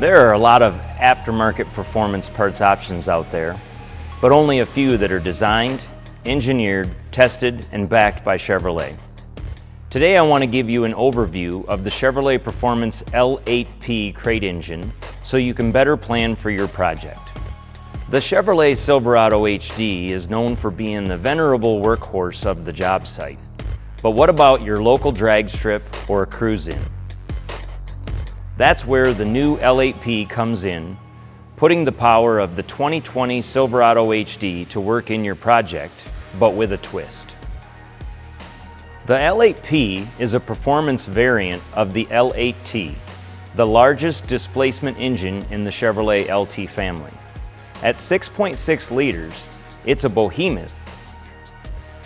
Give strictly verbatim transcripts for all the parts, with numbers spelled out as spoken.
There are a lot of aftermarket performance parts options out there, but only a few that are designed, engineered, tested, and backed by Chevrolet. Today I want to give you an overview of the Chevrolet Performance L eight P crate engine so you can better plan for your project. The Chevrolet Silverado H D is known for being the venerable workhorse of the job site. But what about your local drag strip or a cruise-in? That's where the new L eight P comes in, putting the power of the twenty twenty Silverado H D to work in your project, but with a twist. The L eight P is a performance variant of the L eight T, the largest displacement engine in the Chevrolet L T family. At six point six liters, it's a behemoth.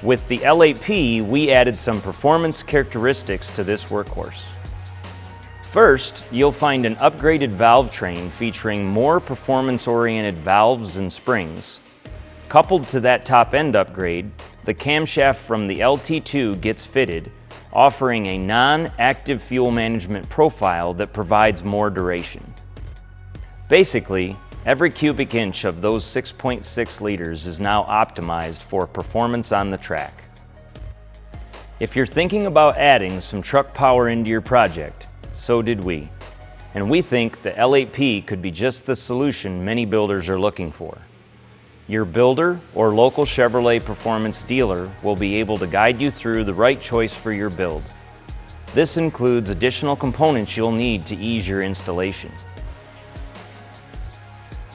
With the L eight P, we added some performance characteristics to this workhorse. First, you'll find an upgraded valve train featuring more performance-oriented valves and springs. Coupled to that top-end upgrade, the camshaft from the L T two gets fitted, offering a non-active fuel management profile that provides more duration. Basically, every cubic inch of those six point six liters is now optimized for performance on the track. If you're thinking about adding some truck power into your project, so did we, and we think the L eight P could be just the solution many builders are looking for. Your builder or local Chevrolet Performance dealer will be able to guide you through the right choice for your build. This includes additional components you'll need to ease your installation.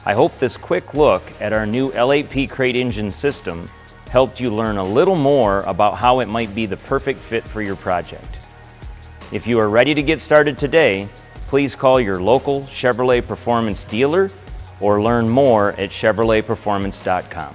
I hope this quick look at our new L eight P crate engine system helped you learn a little more about how it might be the perfect fit for your project. If you are ready to get started today, please call your local Chevrolet Performance dealer or learn more at Chevrolet Performance dot com.